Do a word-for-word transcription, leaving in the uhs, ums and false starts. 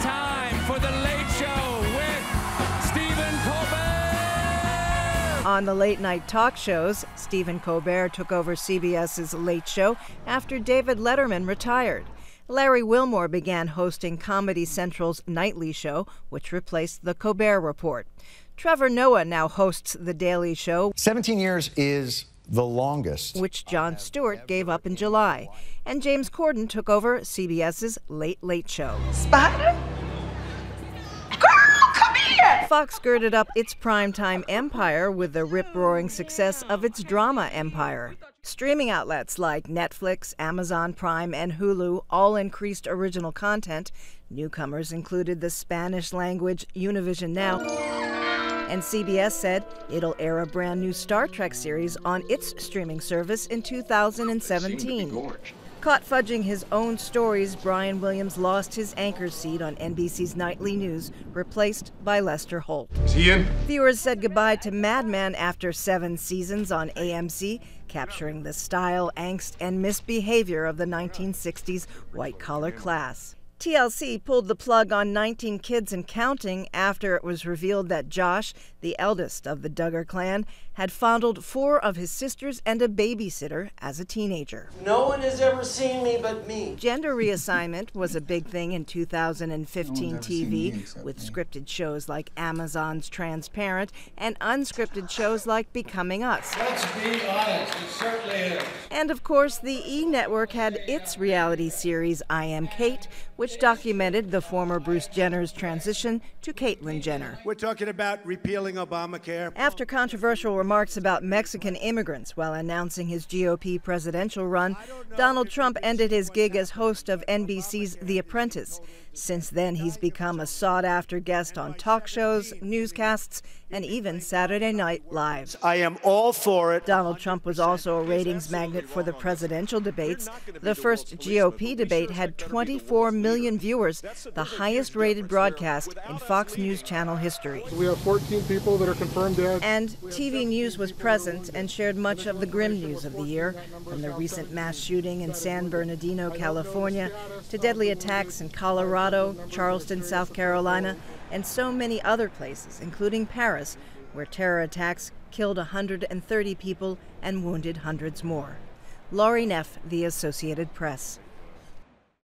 time for The Late Show with Stephen Colbert. On the late-night talk shows, Stephen Colbert took over C B S's Late Show after David Letterman retired. Larry Wilmore began hosting Comedy Central's Nightly Show, which replaced The Colbert Report. Trevor Noah now hosts The Daily Show. seventeen years is the longest, which Jon Stewart gave up in July. And James Corden took over C B S's Late Late Show. Spider? Girl, come here! Fox girded up its primetime empire with the rip-roaring success of its drama empire. Streaming outlets like Netflix, Amazon Prime, and Hulu all increased original content. Newcomers included the Spanish-language Univision Now. And C B S said it'll air a brand new Star Trek series on its streaming service in two thousand seventeen. Caught fudging his own stories, Brian Williams lost his anchor seat on N B C's Nightly News, replaced by Lester Holt. Is he in? Viewers said goodbye to Mad Men after seven seasons on A M C, capturing the style, angst, and misbehavior of the nineteen sixties white-collar class. T L C pulled the plug on nineteen kids and counting after it was revealed that Josh, the eldest of the Duggar clan, had fondled four of his sisters and a babysitter as a teenager. No one has ever seen me but me. Gender reassignment was a big thing in two thousand fifteen no T V, with me. Scripted shows like Amazon's Transparent and unscripted shows like Becoming Us. Let's be honest, it certainly is. And of course, the E! Network had its reality series, I Am Kate, which which documented the former Bruce Jenner's transition to Caitlyn Jenner. We're talking about repealing Obamacare. After controversial remarks about Mexican immigrants while announcing his G O P presidential run, Donald Trump ended his gig as host of N B C's The Apprentice. Since then, he's become a sought-after guest on talk shows, newscasts, and even Saturday Night Live. I am all for it. Donald Trump was also a ratings magnet for the presidential debates. The first G O P debate had twenty-four million viewers, the highest-rated broadcast in Fox News Channel history. We have fourteen people that are confirmed dead. And T V News was present and shared much of the grim news of the year, from the recent mass shooting in San Bernardino, California, to deadly attacks in Colorado, Charleston, South Carolina, and so many other places, including Paris, where terror attacks killed one hundred thirty people and wounded hundreds more. Laurie Neff, The Associated Press.